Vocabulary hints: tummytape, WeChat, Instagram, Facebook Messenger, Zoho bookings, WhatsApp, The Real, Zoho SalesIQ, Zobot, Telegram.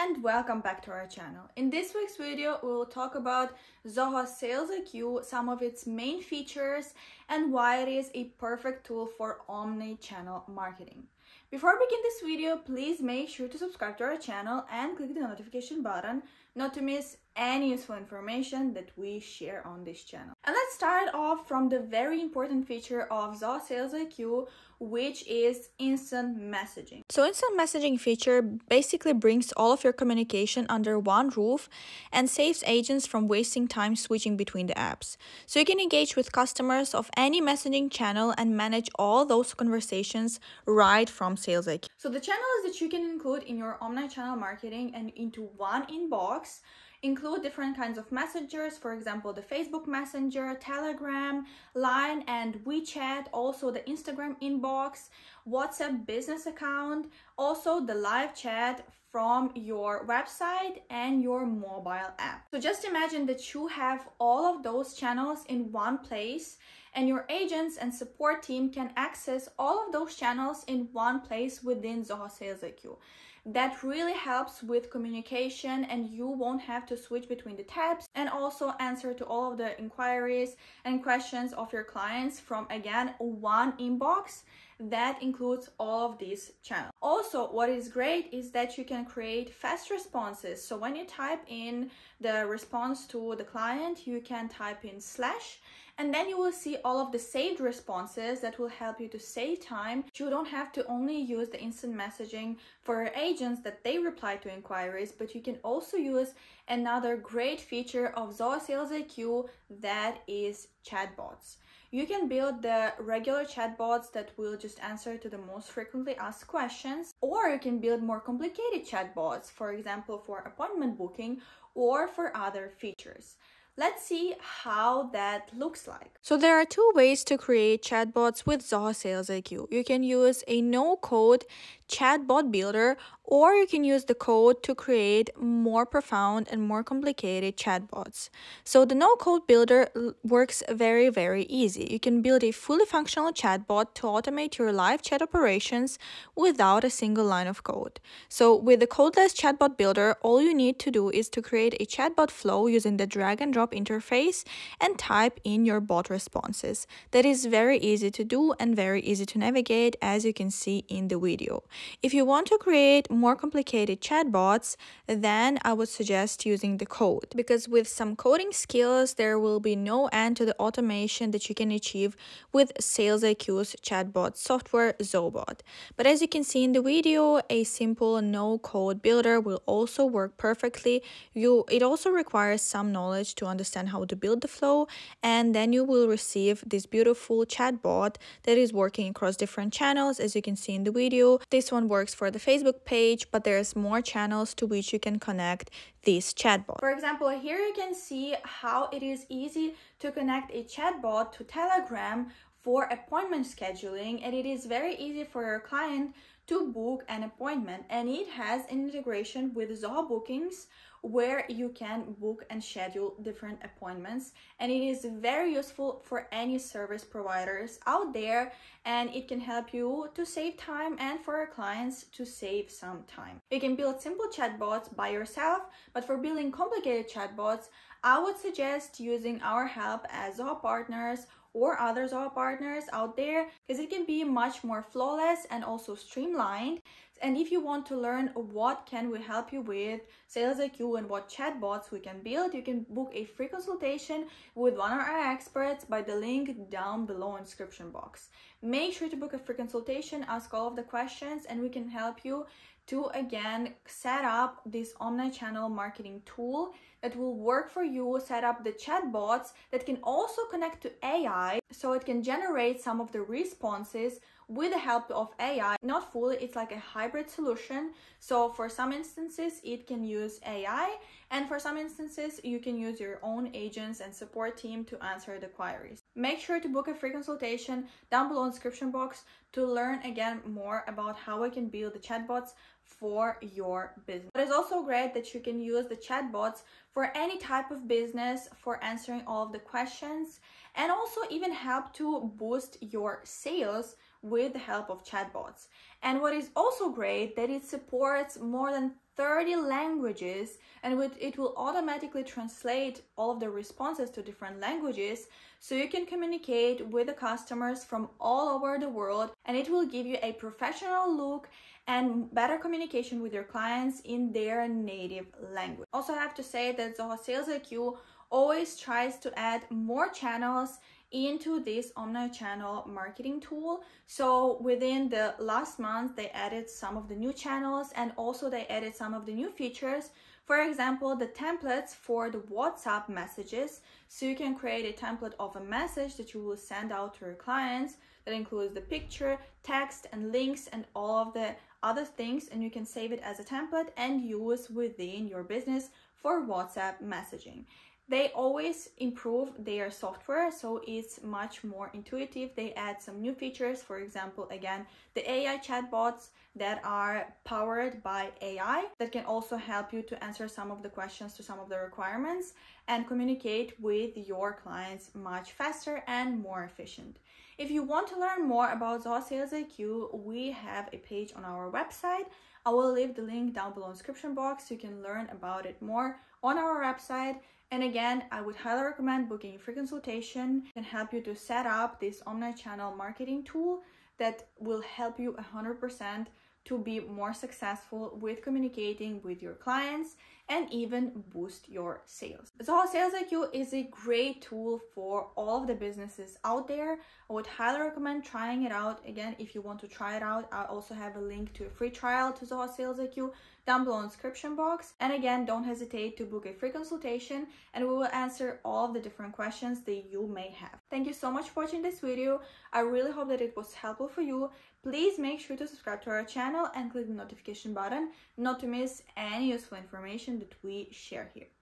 and welcome back to our channel. In this week's video, we will talk about Zoho SalesIQ, some of its main features, and why it is a perfect tool for omni-channel marketing. Before we begin this video, please make sure to subscribe to our channel and click the notification button not to miss any useful information that we share on this channel. And let's start off from the very important feature of Zoho SalesIQ, which is instant messaging. So instant messaging feature basically brings all of your communication under one roof and saves agents from wasting time switching between the apps. So you can engage with customers of any messaging channel and manage all those conversations right from SalesIQ. So the channels that you can include in your omni-channel marketing and into one inbox include different kinds of messengers, for example, the Facebook Messenger, Telegram, Line and WeChat, also the Instagram inbox, WhatsApp business account, also the live chat from your website and your mobile app. So just imagine that you have all of those channels in one place, and your agents and support team can access all of those channels in one place within Zoho SalesIQ. That really helps with communication, and you won't have to switch between the tabs and also answer to all of the inquiries and questions of your clients from, again, one inbox that includes all of these channels. Also, what is great is that you can create fast responses. So when you type in the response to the client, you can type in / and then you will see all of the saved responses that will help you to save time. You don't have to only use the instant messaging for agents that they reply to inquiries, but you can also use another great feature of Zoho SalesIQ, that is chatbots. You can build the regular chatbots that will just answer to the most frequently asked questions, or you can build more complicated chatbots, for example, for appointment booking or for other features. Let's see how that looks like. So there are two ways to create chatbots with Zoho SalesIQ. You can use a no-code chatbot builder, or you can use the code to create more profound and more complicated chatbots. So the no-code builder works very, very easy. You can build a fully functional chatbot to automate your live chat operations without a single line of code. So with the codeless chatbot builder, all you need to do is to create a chatbot flow using the drag and drop interface and type in your bot responses. That is very easy to do and very easy to navigate, as you can see in the video. If you want to create more complicated chatbots, then I would suggest using the code, because with some coding skills there will be no end to the automation that you can achieve with SalesIQ's chatbot software Zobot. But as you can see in the video, a simple no-code builder will also work perfectly. It also requires some knowledge to understand how to build the flow, and then you will receive this beautiful chatbot that is working across different channels. As you can see in the video, this one works for the Facebook page, but there's more channels to which you can connect this chatbot. For example, here you can see how it is easy to connect a chatbot to Telegram for appointment scheduling, and it is very easy for your client to book an appointment, and it has an integration with Zoho Bookings, where you can book and schedule different appointments, and it is very useful for any service providers out there, and it can help you to save time and for your clients to save some time. You can build simple chatbots by yourself, but for building complicated chatbots, I would suggest using our help as Zoho partners or other Zoho partners out there, because it can be much more flawless and also streamlined. And if you want to learn what can we help you with SalesIQ and what chatbots we can build, you can book a free consultation with one of our experts by the link down below in the description box. Make sure to book a free consultation, ask all of the questions, and we can help you to, again, set up this omni-channel marketing tool that will work for you, set up the chatbots that can also connect to AI, so it can generate some of the responses with the help of AI. Not fully, it's like a hybrid solution. So for some instances, it can use AI, and for some instances, you can use your own agents and support team to answer the queries. Make sure to book a free consultation down below in the description box to learn, again, more about how we can build the chatbots for your business. But it's also great that you can use the chatbots for any type of business, for answering all of the questions, and also even help to boost your sales with the help of chatbots. And what is also great, that it supports more than 30 languages, and it will automatically translate all of the responses to different languages, so you can communicate with the customers from all over the world, and it will give you a professional look and better communication with your clients in their native language. Also, I have to say that Zoho SalesIQ always tries to add more channels into this omni-channel marketing tool. So within the last month, they added some of the new channels, and also they added some of the new features. For example, the templates for the WhatsApp messages. So you can create a template of a message that you will send out to your clients that includes the picture, text, and links, and all of the other things, and you can save it as a template and use within your business for WhatsApp messaging. They always improve their software, so it's much more intuitive. They add some new features, for example, again, the AI chatbots that are powered by AI that can also help you to answer some of the questions to some of the requirements and communicate with your clients much faster and more efficient. If you want to learn more about Zoho SalesIQ, we have a page on our website. I will leave the link down below in the description box so you can learn about it more on our website. And again, I would highly recommend booking a free consultation. It can help you to set up this omni-channel marketing tool that will help you 100% to be more successful with communicating with your clients and even boost your sales. Zoho SalesIQ is a great tool for all of the businesses out there. I would highly recommend trying it out. Again, if you want to try it out, I also have a link to a free trial to Zoho SalesIQ down below in the description box. And again, don't hesitate to book a free consultation, and we will answer all of the different questions that you may have. Thank you so much for watching this video. I really hope that it was helpful for you. Please make sure to subscribe to our channel and click the notification button not to miss any useful information that we share here.